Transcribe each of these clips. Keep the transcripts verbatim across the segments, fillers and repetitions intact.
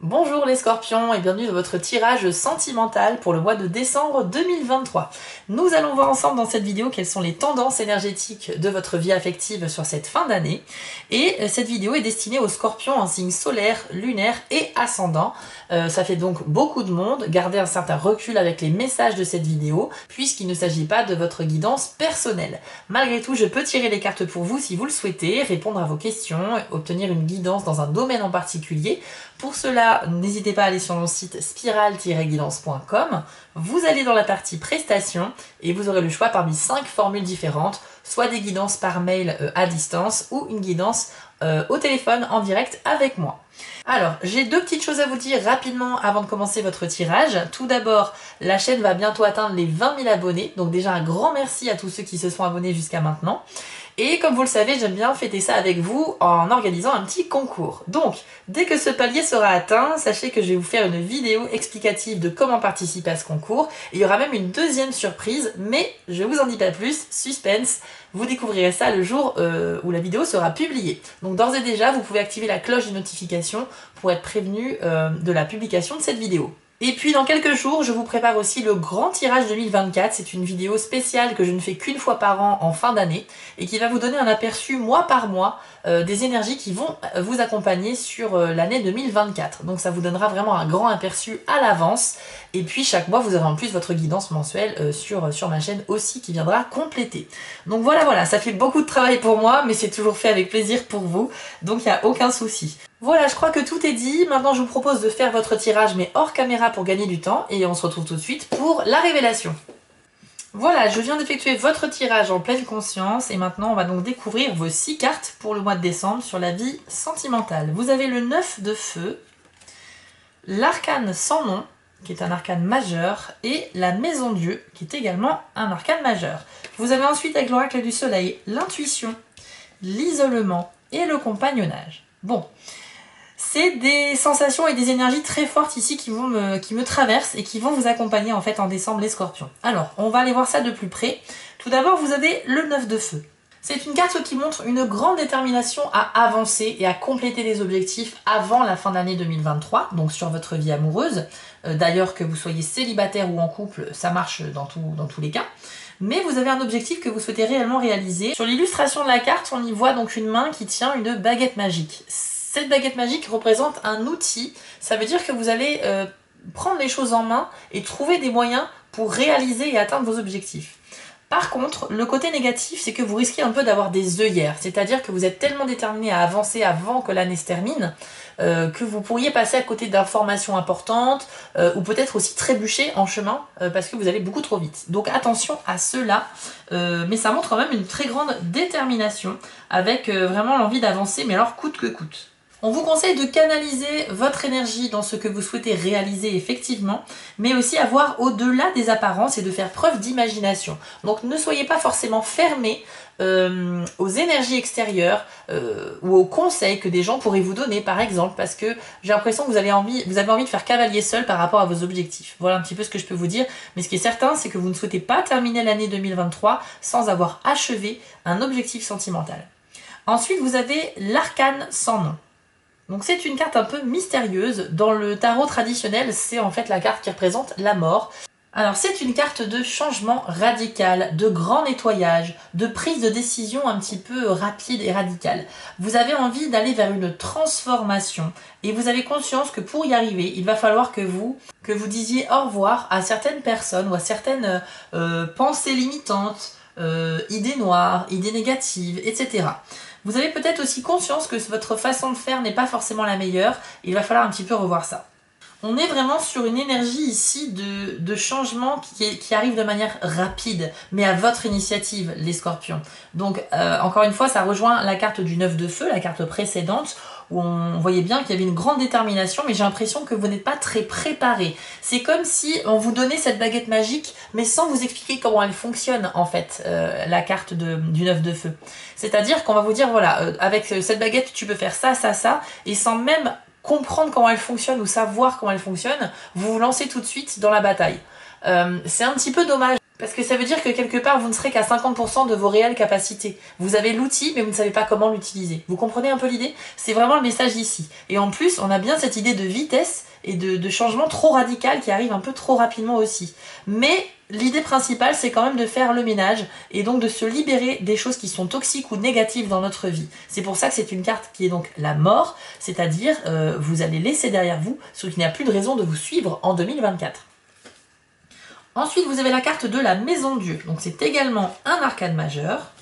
Bonjour les scorpions et bienvenue dans votre tirage sentimental pour le mois de décembre deux mille vingt-trois. Nous allons voir ensemble dans cette vidéo quelles sont les tendances énergétiques de votre vie affective sur cette fin d'année. Et cette vidéo est destinée aux scorpions en signe solaire, lunaire et ascendant. Euh, ça fait donc beaucoup de monde. Gardez un certain recul avec les messages de cette vidéo puisqu'il ne s'agit pas de votre guidance personnelle. Malgré tout, je peux tirer les cartes pour vous si vous le souhaitez, répondre à vos questions, obtenir une guidance dans un domaine en particulier. Pour cela, n'hésitez pas à aller sur mon site spiral guidance point com, vous allez dans la partie prestations et vous aurez le choix parmi cinq formules différentes, soit des guidances par mail euh, à distance ou une guidance euh, au téléphone en direct avec moi. Alors, j'ai deux petites choses à vous dire rapidement avant de commencer votre tirage. Tout d'abord, la chaîne va bientôt atteindre les vingt mille abonnés, donc déjà un grand merci à tous ceux qui se sont abonnés jusqu'à maintenant. Et comme vous le savez, j'aime bien fêter ça avec vous en organisant un petit concours. Donc, dès que ce palier sera atteint, sachez que je vais vous faire une vidéo explicative de comment participer à ce concours. Et il y aura même une deuxième surprise, mais je ne vous en dis pas plus, suspense, vous découvrirez ça le jour euh, où la vidéo sera publiée. Donc d'ores et déjà, vous pouvez activer la cloche de notification pour être prévenu euh, de la publication de cette vidéo. Et puis dans quelques jours, je vous prépare aussi le grand tirage deux mille vingt-quatre. C'est une vidéo spéciale que je ne fais qu'une fois par an en fin d'année et qui va vous donner un aperçu mois par mois euh, des énergies qui vont vous accompagner sur euh, l'année deux mille vingt-quatre. Donc ça vous donnera vraiment un grand aperçu à l'avance. Et puis chaque mois, vous aurez en plus votre guidance mensuelle euh, sur, euh, sur ma chaîne aussi qui viendra compléter. Donc voilà, voilà, ça fait beaucoup de travail pour moi, mais c'est toujours fait avec plaisir pour vous. Donc il n'y a aucun souci. Voilà, je crois que tout est dit. Maintenant, je vous propose de faire votre tirage, mais hors caméra pour gagner du temps. Et on se retrouve tout de suite pour la révélation. Voilà, je viens d'effectuer votre tirage en pleine conscience. Et maintenant, on va donc découvrir vos six cartes pour le mois de décembre sur la vie sentimentale. Vous avez le neuf de feu, l'arcane sans nom, qui est un arcane majeur, et la maison Dieu, qui est également un arcane majeur. Vous avez ensuite, avec l'oracle du soleil, l'intuition, l'isolement et le compagnonnage. Bon... c'est des sensations et des énergies très fortes ici qui, vont me, qui me traversent et qui vont vous accompagner en fait en décembre les scorpions. Alors, on va aller voir ça de plus près. Tout d'abord, vous avez le neuf de feu. C'est une carte qui montre une grande détermination à avancer et à compléter des objectifs avant la fin d'année deux mille vingt-trois, donc sur votre vie amoureuse. D'ailleurs, que vous soyez célibataire ou en couple, ça marche dans, tout, dans tous les cas. Mais vous avez un objectif que vous souhaitez réellement réaliser. Sur l'illustration de la carte, on y voit donc une main qui tient une baguette magique. Cette baguette magique représente un outil, ça veut dire que vous allez euh, prendre les choses en main et trouver des moyens pour réaliser et atteindre vos objectifs. Par contre, le côté négatif, c'est que vous risquez un peu d'avoir des œillères, c'est-à-dire que vous êtes tellement déterminé à avancer avant que l'année se termine, euh, que vous pourriez passer à côté d'informations importantes, euh, ou peut-être aussi trébucher en chemin, euh, parce que vous allez beaucoup trop vite. Donc attention à cela, euh, mais ça montre quand même une très grande détermination, avec euh, vraiment l'envie d'avancer, mais alors coûte que coûte. On vous conseille de canaliser votre énergie dans ce que vous souhaitez réaliser effectivement, mais aussi avoir au-delà des apparences et de faire preuve d'imagination. Donc ne soyez pas forcément fermés euh, aux énergies extérieures euh, ou aux conseils que des gens pourraient vous donner par exemple, parce que j'ai l'impression que vous avez, envie, vous avez envie de faire cavalier seul par rapport à vos objectifs. Voilà un petit peu ce que je peux vous dire, mais ce qui est certain, c'est que vous ne souhaitez pas terminer l'année deux mille vingt-trois sans avoir achevé un objectif sentimental. Ensuite, vous avez l'arcane sans nom. Donc c'est une carte un peu mystérieuse. Dans le tarot traditionnel, c'est en fait la carte qui représente la mort. Alors c'est une carte de changement radical, de grand nettoyage, de prise de décision un petit peu rapide et radicale. Vous avez envie d'aller vers une transformation et vous avez conscience que pour y arriver, il va falloir que vous, que vous disiez au revoir à certaines personnes ou à certaines euh, pensées limitantes, euh, idées noires, idées négatives, et cetera. Vous avez peut-être aussi conscience que votre façon de faire n'est pas forcément la meilleure. Il va falloir un petit peu revoir ça. On est vraiment sur une énergie ici de, de changement qui, est, qui arrive de manière rapide, mais à votre initiative, les scorpions. Donc, euh, encore une fois, ça rejoint la carte du neuf de feu, la carte précédente, où on voyait bien qu'il y avait une grande détermination, mais j'ai l'impression que vous n'êtes pas très préparé. C'est comme si on vous donnait cette baguette magique, mais sans vous expliquer comment elle fonctionne, en fait, euh, la carte de, du neuf de feu. C'est-à-dire qu'on va vous dire, voilà, euh, avec cette baguette, tu peux faire ça, ça, ça, et sans même comprendre comment elle fonctionne ou savoir comment elle fonctionne, vous vous lancez tout de suite dans la bataille. Euh, c'est un petit peu dommage. Parce que ça veut dire que quelque part, vous ne serez qu'à cinquante pour cent de vos réelles capacités. Vous avez l'outil, mais vous ne savez pas comment l'utiliser. Vous comprenez un peu l'idée? C'est vraiment le message ici. Et en plus, on a bien cette idée de vitesse et de, de changement trop radical qui arrive un peu trop rapidement aussi. Mais l'idée principale, c'est quand même de faire le ménage et donc de se libérer des choses qui sont toxiques ou négatives dans notre vie. C'est pour ça que c'est une carte qui est donc la mort, c'est-à-dire euh, vous allez laisser derrière vous ce qui n'a plus de raison de vous suivre en deux mille vingt-quatre. Ensuite, vous avez la carte de la Maison Dieu, donc c'est également un arcane majeur.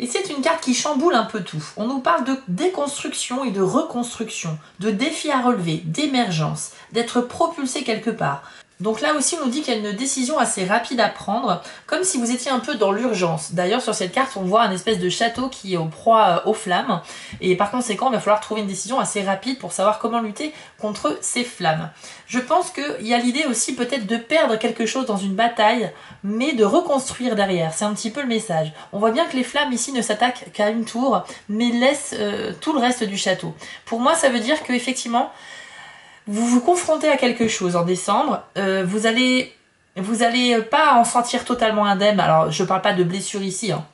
Et c'est une carte qui chamboule un peu tout. On nous parle de déconstruction et de reconstruction, de défis à relever, d'émergence, d'être propulsé quelque part. Donc là aussi, on nous dit qu'il y a une décision assez rapide à prendre, comme si vous étiez un peu dans l'urgence. D'ailleurs, sur cette carte, on voit un espèce de château qui est en proie aux flammes. Et par conséquent, il va falloir trouver une décision assez rapide pour savoir comment lutter contre ces flammes. Je pense qu'il y a l'idée aussi peut-être de perdre quelque chose dans une bataille, mais de reconstruire derrière. C'est un petit peu le message. On voit bien que les flammes ici ne s'attaquent qu'à une tour, mais laissent euh, tout le reste du château. Pour moi, ça veut dire qu'effectivement, vous vous confrontez à quelque chose en décembre, euh, vous allez, vous allez pas en sortir totalement indemne. Alors, je parle pas de blessure ici, hein.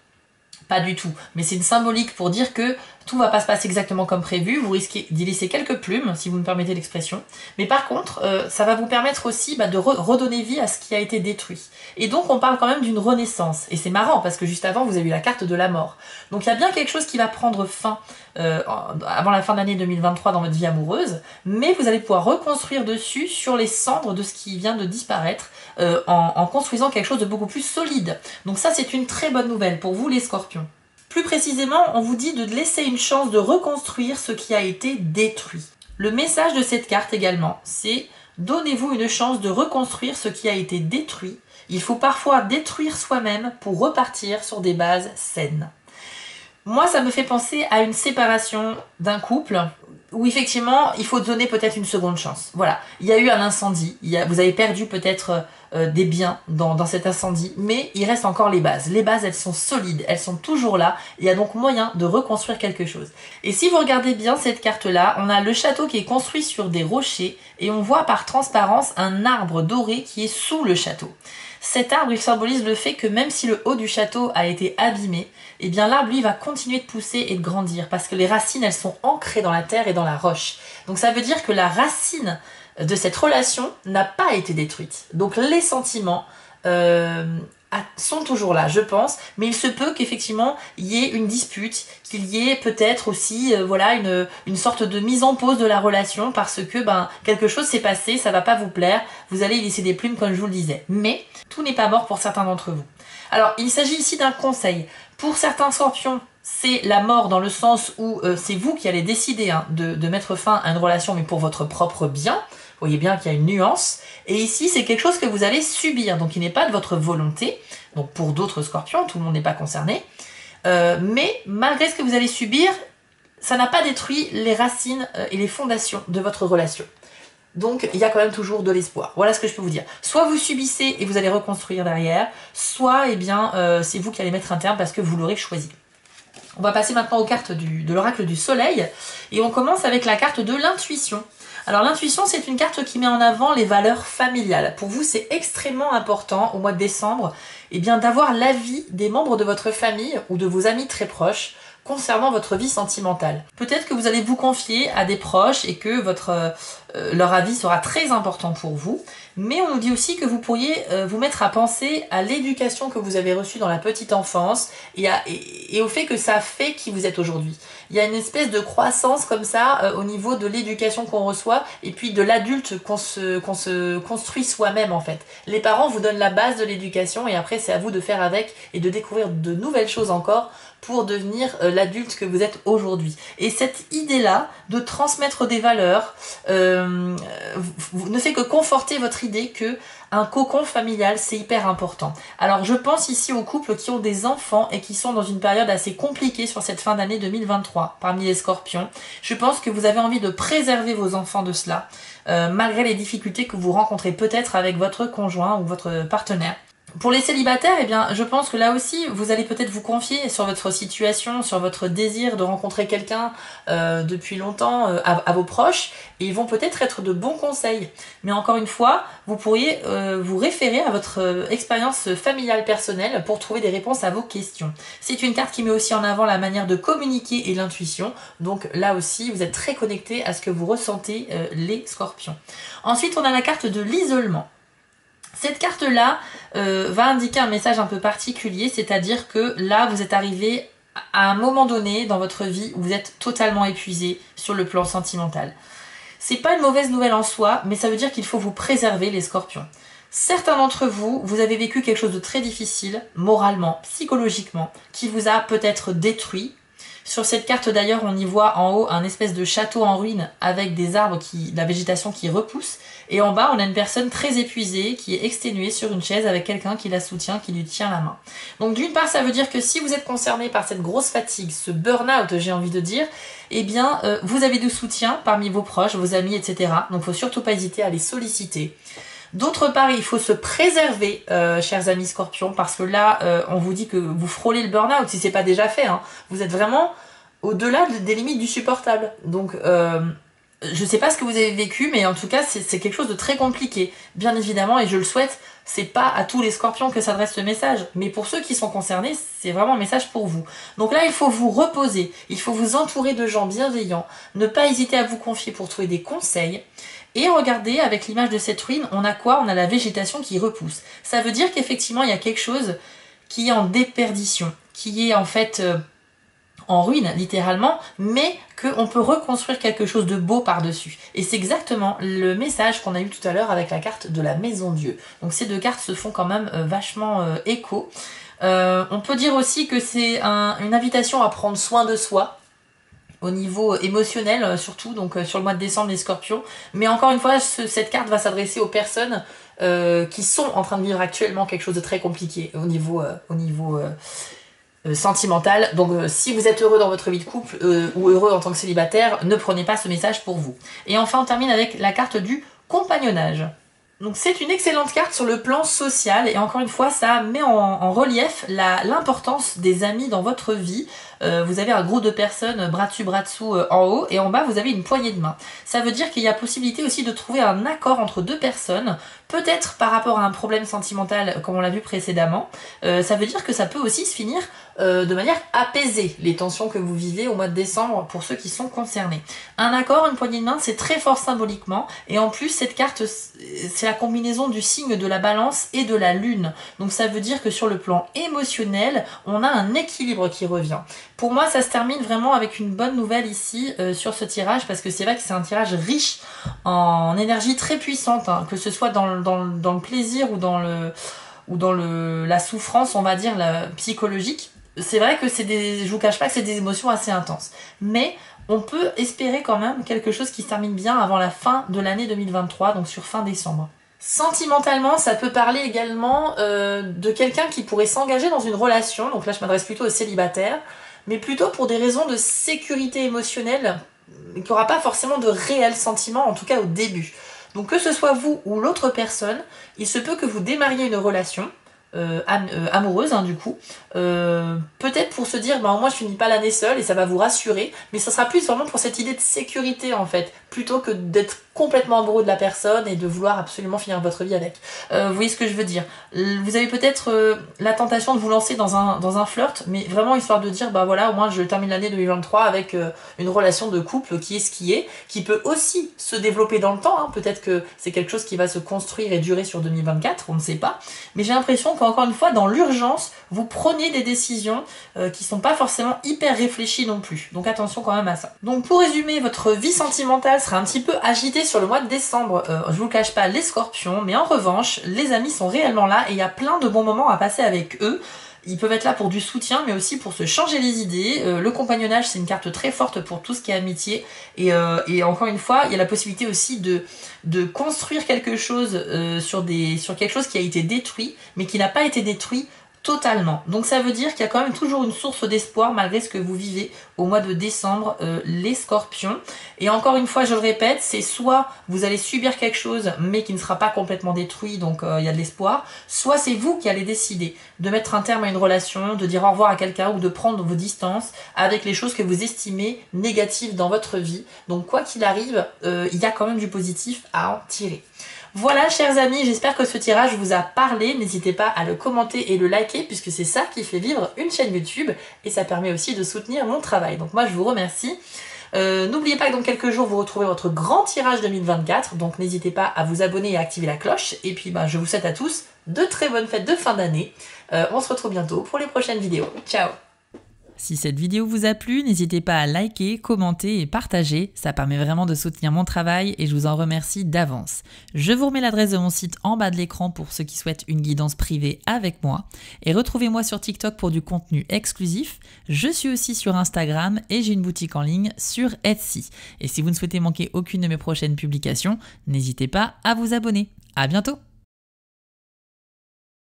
Pas du tout. Mais c'est une symbolique pour dire que tout va pas se passer exactement comme prévu. Vous risquez d'y laisser quelques plumes, si vous me permettez l'expression. Mais par contre, euh, ça va vous permettre aussi bah, de re redonner vie à ce qui a été détruit. Et donc, on parle quand même d'une renaissance. Et c'est marrant, parce que juste avant, vous avez eu la carte de la mort. Donc, il y a bien quelque chose qui va prendre fin euh, avant la fin d'année deux mille vingt-trois dans votre vie amoureuse. Mais vous allez pouvoir reconstruire dessus, sur les cendres de ce qui vient de disparaître, euh, en, en construisant quelque chose de beaucoup plus solide. Donc ça, c'est une très bonne nouvelle pour vous, les scorpions. Plus précisément, on vous dit de laisser une chance de reconstruire ce qui a été détruit. Le message de cette carte également, c'est « Donnez-vous une chance de reconstruire ce qui a été détruit. Il faut parfois détruire soi-même pour repartir sur des bases saines. » Moi, ça me fait penser à une séparation d'un couple où effectivement, il faut donner peut-être une seconde chance. Voilà, il y a eu un incendie, il y a, vous avez perdu peut-être euh, des biens dans, dans cet incendie, mais il reste encore les bases. Les bases, elles sont solides, elles sont toujours là, il y a donc moyen de reconstruire quelque chose. Et si vous regardez bien cette carte-là, on a le château qui est construit sur des rochers, et on voit par transparence un arbre doré qui est sous le château. Cet arbre, il symbolise le fait que même si le haut du château a été abîmé, eh bien l'arbre, lui, va continuer de pousser et de grandir parce que les racines, elles sont ancrées dans la terre et dans la roche. Donc ça veut dire que la racine de cette relation n'a pas été détruite. Donc les sentiments euh, sont toujours là, je pense, mais il se peut qu'effectivement il y ait une dispute, qu'il y ait peut-être aussi euh, voilà, une, une sorte de mise en pause de la relation parce que ben, quelque chose s'est passé, ça va pas vous plaire, vous allez y laisser des plumes comme je vous le disais. Mais tout n'est pas mort pour certains d'entre vous. Alors il s'agit ici d'un conseil. Pour certains scorpions, c'est la mort dans le sens où euh, c'est vous qui allez décider hein, de, de mettre fin à une relation, mais pour votre propre bien. Vous voyez bien qu'il y a une nuance. Et ici, c'est quelque chose que vous allez subir, donc il n'est pas de votre volonté. Donc pour d'autres scorpions, tout le monde n'est pas concerné. Euh, mais malgré ce que vous allez subir, ça n'a pas détruit les racines et les fondations de votre relation. Donc il y a quand même toujours de l'espoir. Voilà ce que je peux vous dire. Soit vous subissez et vous allez reconstruire derrière, soit eh bien, euh, c'est vous qui allez mettre un terme parce que vous l'aurez choisi. On va passer maintenant aux cartes du, de l'oracle du soleil. Et on commence avec la carte de l'intuition. Alors l'intuition, c'est une carte qui met en avant les valeurs familiales. Pour vous, c'est extrêmement important au mois de décembre eh bien, d'avoir l'avis des membres de votre famille ou de vos amis très proches concernant votre vie sentimentale. Peut-être que vous allez vous confier à des proches et que votre, euh, leur avis sera très important pour vous, mais on nous dit aussi que vous pourriez euh, vous mettre à penser à l'éducation que vous avez reçue dans la petite enfance et, à, et, et au fait que ça fait qui vous êtes aujourd'hui. Il y a une espèce de croissance comme ça euh, au niveau de l'éducation qu'on reçoit et puis de l'adulte qu'on se, qu'on se construit soi-même en fait. Les parents vous donnent la base de l'éducation et après c'est à vous de faire avec et de découvrir de nouvelles choses encore pour devenir euh, l'adulte que vous êtes aujourd'hui. Et cette idée-là de transmettre des valeurs euh, ne fait que conforter votre idée que un cocon familial, c'est hyper important. Alors je pense ici aux couples qui ont des enfants et qui sont dans une période assez compliquée sur cette fin d'année deux mille vingt-trois parmi les scorpions. Je pense que vous avez envie de préserver vos enfants de cela, euh, malgré les difficultés que vous rencontrez peut-être avec votre conjoint ou votre partenaire. Pour les célibataires, eh bien, je pense que là aussi, vous allez peut-être vous confier sur votre situation, sur votre désir de rencontrer quelqu'un euh, depuis longtemps euh, à, à vos proches, et ils vont peut-être être de bons conseils. Mais encore une fois, vous pourriez euh, vous référer à votre euh, expérience familiale personnelle pour trouver des réponses à vos questions. C'est une carte qui met aussi en avant la manière de communiquer et l'intuition, donc là aussi, vous êtes très connecté à ce que vous ressentez euh, les scorpions. Ensuite, on a la carte de l'isolement. Cette carte-là euh, va indiquer un message un peu particulier, c'est-à-dire que là, vous êtes arrivé à un moment donné dans votre vie où vous êtes totalement épuisé sur le plan sentimental. C'est pas une mauvaise nouvelle en soi, mais ça veut dire qu'il faut vous préserver, les scorpions. Certains d'entre vous, vous avez vécu quelque chose de très difficile, moralement, psychologiquement, qui vous a peut-être détruit. Sur cette carte d'ailleurs, on y voit en haut un espèce de château en ruine avec des arbres, qui, la végétation qui repousse. Et en bas, on a une personne très épuisée qui est exténuée sur une chaise avec quelqu'un qui la soutient, qui lui tient la main. Donc d'une part, ça veut dire que si vous êtes concerné par cette grosse fatigue, ce burn-out, j'ai envie de dire, eh bien, euh, vous avez du soutien parmi vos proches, vos amis, et cetera. Donc il ne faut surtout pas hésiter à les solliciter. D'autre part, il faut se préserver, euh, chers amis scorpions, parce que là, euh, on vous dit que vous frôlez le burn-out, si ce n'est pas déjà fait. Hein. Vous êtes vraiment au-delà des limites du supportable. Donc, euh, je ne sais pas ce que vous avez vécu, mais en tout cas, c'est quelque chose de très compliqué. Bien évidemment, et je le souhaite, c'est pas à tous les scorpions que s'adresse ce message. Mais pour ceux qui sont concernés, c'est vraiment un message pour vous. Donc là, il faut vous reposer, il faut vous entourer de gens bienveillants, ne pas hésiter à vous confier pour trouver des conseils. Et regardez, avec l'image de cette ruine, on a quoi? On a la végétation qui repousse. Ça veut dire qu'effectivement, il y a quelque chose qui est en déperdition, qui est en fait euh, en ruine, littéralement, mais qu'on peut reconstruire quelque chose de beau par-dessus. Et c'est exactement le message qu'on a eu tout à l'heure avec la carte de la Maison Dieu. Donc ces deux cartes se font quand même euh, vachement euh, écho. Euh, on peut dire aussi que c'est un, une invitation à prendre soin de soi, au niveau émotionnel surtout, donc sur le mois de décembre les scorpions. Mais encore une fois, ce, cette carte va s'adresser aux personnes euh, qui sont en train de vivre actuellement quelque chose de très compliqué au niveau, euh, au niveau euh, sentimental. Donc euh, si vous êtes heureux dans votre vie de couple euh, ou heureux en tant que célibataire, ne prenez pas ce message pour vous. Et enfin, on termine avec la carte du compagnonnage. Donc c'est une excellente carte sur le plan social, et encore une fois ça met en, en relief l'importance des amis dans votre vie. Euh, vous avez un groupe de personnes bras dessus bras dessous euh, en haut, et en bas vous avez une poignée de main. Ça veut dire qu'il y a possibilité aussi de trouver un accord entre deux personnes, peut-être par rapport à un problème sentimental comme on l'a vu précédemment. Euh, ça veut dire que ça peut aussi se finir euh, de manière apaisée, les tensions que vous vivez au mois de décembre pour ceux qui sont concernés. Un accord, une poignée de main, c'est très fort symboliquement, et en plus cette carte c'est la combinaison du signe de la balance et de la lune. Donc ça veut dire que sur le plan émotionnel, on a un équilibre qui revient. Pour moi, ça se termine vraiment avec une bonne nouvelle ici euh, sur ce tirage, parce que c'est vrai que c'est un tirage riche en énergie très puissante, hein, que ce soit dans le, dans, le, dans le plaisir ou dans, le, ou dans le, la souffrance, on va dire, la, psychologique. C'est vrai que c'est des, je vous cache pas que c'est des émotions assez intenses. Mais on peut espérer quand même quelque chose qui se termine bien avant la fin de l'année deux mille vingt-trois, donc sur fin décembre. Sentimentalement, ça peut parler également euh, de quelqu'un qui pourrait s'engager dans une relation, donc là je m'adresse plutôt aux célibataires, mais plutôt pour des raisons de sécurité émotionnelle, qui n'aura pas forcément de réel sentiment, en tout cas au début. Donc que ce soit vous ou l'autre personne, il se peut que vous démarriez une relation, Euh, am euh, amoureuse hein, du coup euh, peut-être pour se dire bah, au moins je finis pas l'année seule, et ça va vous rassurer, mais ça sera plus vraiment pour cette idée de sécurité en fait, plutôt que d'être complètement amoureux de la personne et de vouloir absolument finir votre vie avec. Euh, vous voyez ce que je veux dire? Vous avez peut-être euh, la tentation de vous lancer dans un, dans un flirt, mais vraiment histoire de dire bah voilà, au moins je termine l'année deux mille vingt-trois avec euh, une relation de couple qui est ce qui est, qui peut aussi se développer dans le temps, hein. Peut-être que c'est quelque chose qui va se construire et durer sur deux mille vingt-quatre, on ne sait pas, mais j'ai l'impression encore une fois, dans l'urgence, vous prenez des décisions euh, qui ne sont pas forcément hyper réfléchies non plus. Donc attention quand même à ça. Donc pour résumer, votre vie sentimentale sera un petit peu agitée sur le mois de décembre. Euh, je ne vous le cache pas, les scorpions. Mais en revanche, les amis sont réellement là et il y a plein de bons moments à passer avec eux. Ils peuvent être là pour du soutien, mais aussi pour se changer les idées. Euh, le compagnonnage, c'est une carte très forte pour tout ce qui est amitié. Et, euh, et encore une fois, il y a la possibilité aussi de, de construire quelque chose euh, sur, des, sur quelque chose qui a été détruit, mais qui n'a pas été détruit totalement. Donc ça veut dire qu'il y a quand même toujours une source d'espoir malgré ce que vous vivez au mois de décembre, euh, les scorpions. Et encore une fois, je le répète, c'est soit vous allez subir quelque chose mais qui ne sera pas complètement détruit, donc euh, il y a de l'espoir, soit c'est vous qui allez décider de mettre un terme à une relation, de dire au revoir à quelqu'un ou de prendre vos distances avec les choses que vous estimez négatives dans votre vie. Donc quoi qu'il arrive, euh, il y a quand même du positif à en tirer. Voilà chers amis, j'espère que ce tirage vous a parlé, n'hésitez pas à le commenter et le liker puisque c'est ça qui fait vivre une chaîne YouTube et ça permet aussi de soutenir mon travail. Donc moi je vous remercie. Euh, n'oubliez pas que dans quelques jours vous retrouvez votre grand tirage deux mille vingt-quatre, donc n'hésitez pas à vous abonner et à activer la cloche. Et puis ben, je vous souhaite à tous de très bonnes fêtes de fin d'année. Euh, on se retrouve bientôt pour les prochaines vidéos. Ciao! Si cette vidéo vous a plu, n'hésitez pas à liker, commenter et partager. Ça permet vraiment de soutenir mon travail et je vous en remercie d'avance. Je vous remets l'adresse de mon site en bas de l'écran pour ceux qui souhaitent une guidance privée avec moi. Et retrouvez-moi sur TikTok pour du contenu exclusif. Je suis aussi sur Instagram et j'ai une boutique en ligne sur Etsy. Et si vous ne souhaitez manquer aucune de mes prochaines publications, n'hésitez pas à vous abonner. À bientôt!